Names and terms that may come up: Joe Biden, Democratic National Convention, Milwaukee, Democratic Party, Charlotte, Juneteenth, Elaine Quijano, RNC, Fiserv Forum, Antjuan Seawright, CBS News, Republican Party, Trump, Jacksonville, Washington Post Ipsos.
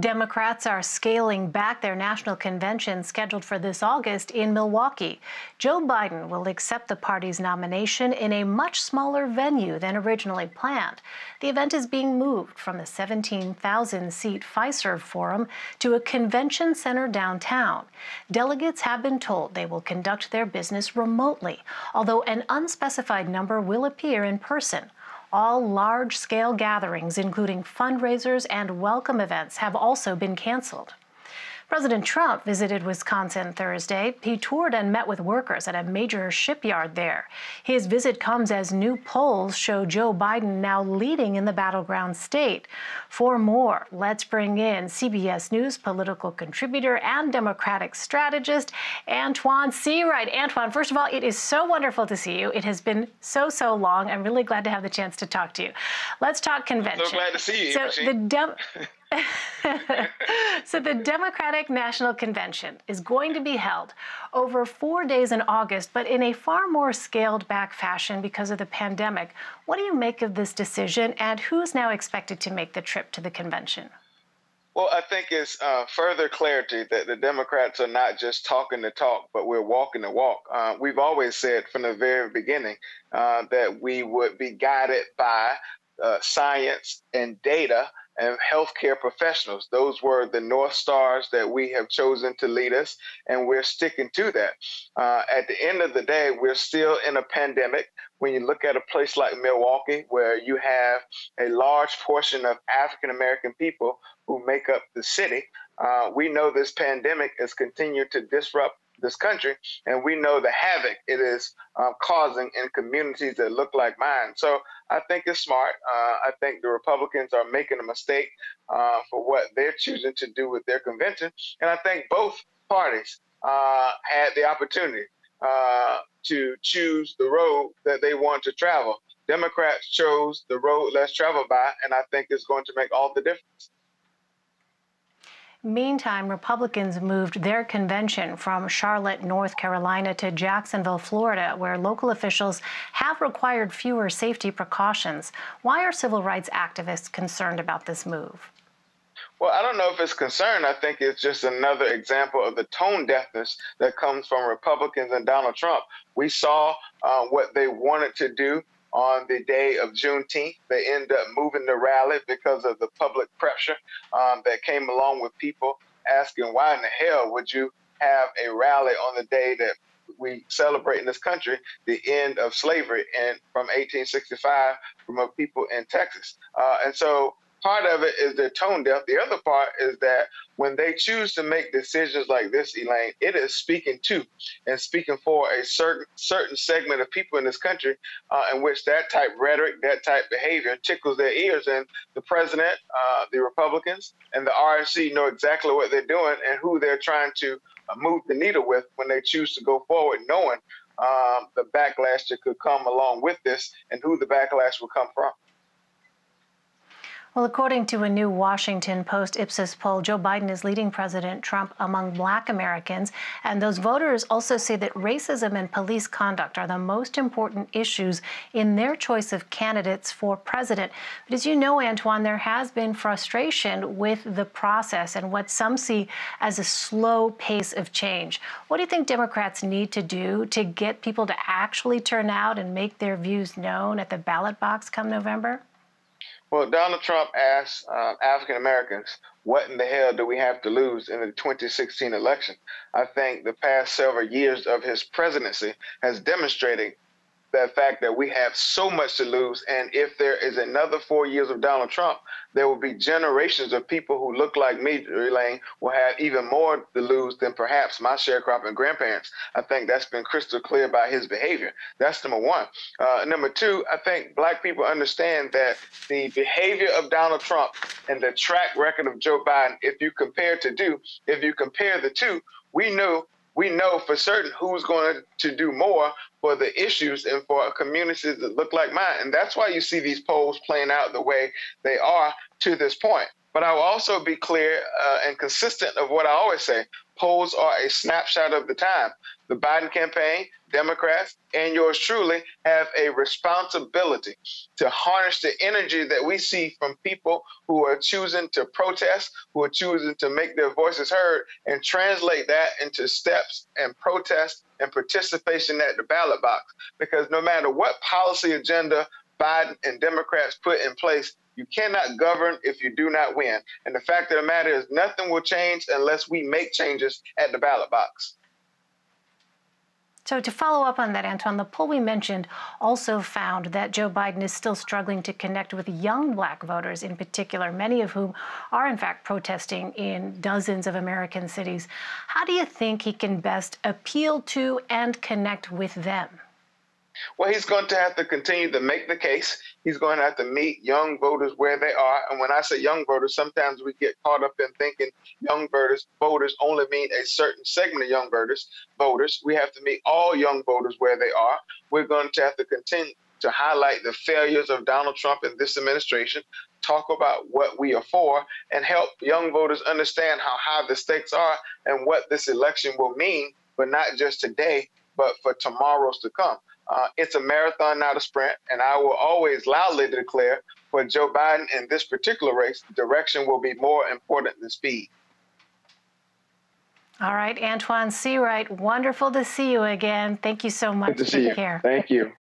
Democrats are scaling back their national convention scheduled for this August in Milwaukee. Joe Biden will accept the party's nomination in a much smaller venue than originally planned. The event is being moved from the 17,000-seat Fiserv Forum to a convention center downtown. Delegates have been told they will conduct their business remotely, although an unspecified number will appear in person. All large-scale gatherings, including fundraisers and welcome events, have also been canceled. President Trump visited Wisconsin Thursday. He toured and met with workers at a major shipyard there. His visit comes as new polls show Joe Biden now leading in the battleground state. For more, let's bring in CBS News political contributor and Democratic strategist Antjuan Seawright. Antjuan, first of all, it is so wonderful to see you. It has been so long. I'm really glad to have the chance to talk to you. Let's talk convention. I'm so glad to see you. So the Democratic National Convention is going to be held over 4 days in August, but in a far more scaled-back fashion because of the pandemic. What do you make of this decision, and who's now expected to make the trip to the convention? Well, I think it's further clarity that the Democrats are not just talking the talk, but we're walking the walk. We've always said from the very beginning that we would be guided by science and data and healthcare professionals. Those were the North Stars that we have chosen to lead us, and we're sticking to that. At the end of the day, we're still in a pandemic. When you look at a place like Milwaukee, where you have a large portion of African-American people who make up the city, we know this pandemic has continued to disrupt this country, and we know the havoc it is causing in communities that look like mine. So I think it's smart. I think the Republicans are making a mistake for what they're choosing to do with their convention. And I think both parties had the opportunity to choose the road that they want to travel. Democrats chose the road less traveled by, and I think it's going to make all the difference. Meantime, Republicans moved their convention from Charlotte, North Carolina, to Jacksonville, Florida, where local officials have required fewer safety precautions. Why are civil rights activists concerned about this move? Well, I don't know if it's concern. I think it's just another example of the tone deafness that comes from Republicans and Donald Trump. We saw what they wanted to do on the day of Juneteenth. They end up moving the rally because of the public pressure that came along with people asking, why in the hell would you have a rally on the day that we celebrate in this country the end of slavery and from 1865 from a people in Texas? And so part of it is their tone deaf. The other part is that when they choose to make decisions like this, Elaine, it is speaking to and speaking for a certain segment of people in this country in which that type of rhetoric, that type of behavior tickles their ears. And the president, the Republicans, and the RNC know exactly what they're doing and who they're trying to move the needle with when they choose to go forward, knowing the backlash that could come along with this and who the backlash will come from. Well, according to a new Washington Post Ipsos poll, Joe Biden is leading President Trump among Black Americans, and those voters also say that racism and police conduct are the most important issues in their choice of candidates for president. But as you know, Antjuan, there has been frustration with the process and what some see as a slow pace of change. What do you think Democrats need to do to get people to actually turn out and make their views known at the ballot box come November? Well, Donald Trump asked African Americans, what in the hell do we have to lose in the 2016 election? I think the past several years of his presidency has demonstrated the fact that we have so much to lose. And if there is another 4 years of Donald Trump, there will be generations of people who look like me, Elaine, will have even more to lose than perhaps my sharecropping grandparents. I think that's been crystal clear by his behavior. That's number one. Number two, I think Black people understand that the behavior of Donald Trump and the track record of Joe Biden, if you compare the two, we know for certain who's going to do more for the issues and for communities that look like mine. And that's why you see these polls playing out the way they are to this point. But I will also be clear and consistent of what I always say. polls are a snapshot of the time. The Biden campaign, Democrats, and yours truly have a responsibility to harness the energy that we see from people who are choosing to protest, who are choosing to make their voices heard, and translate that into steps and protest and participation at the ballot box. Because no matter what policy agenda Biden and Democrats put in place, you cannot govern if you do not win. And the fact of the matter is, nothing will change unless we make changes at the ballot box. So to follow up on that, Antjuan, the poll we mentioned also found that Joe Biden is still struggling to connect with young Black voters in particular, many of whom are, in fact, protesting in dozens of American cities. How do you think he can best appeal to and connect with them? Well, he's going to have to continue to make the case. He's going to have to meet young voters where they are. And when I say young voters, sometimes we get caught up in thinking young voters only mean a certain segment of young voters. We have to meet all young voters where they are. We're going to have to continue to highlight the failures of Donald Trump and this administration, talk about what we are for, and help young voters understand how high the stakes are and what this election will mean, but not just today, but for tomorrows to come. It's a marathon, not a sprint, and I will always loudly declare for Joe Biden in this particular race, direction will be more important than speed. All right, Antjuan Seawright, wonderful to see you again. Thank you so much. Good to see you. Take care. Thank you.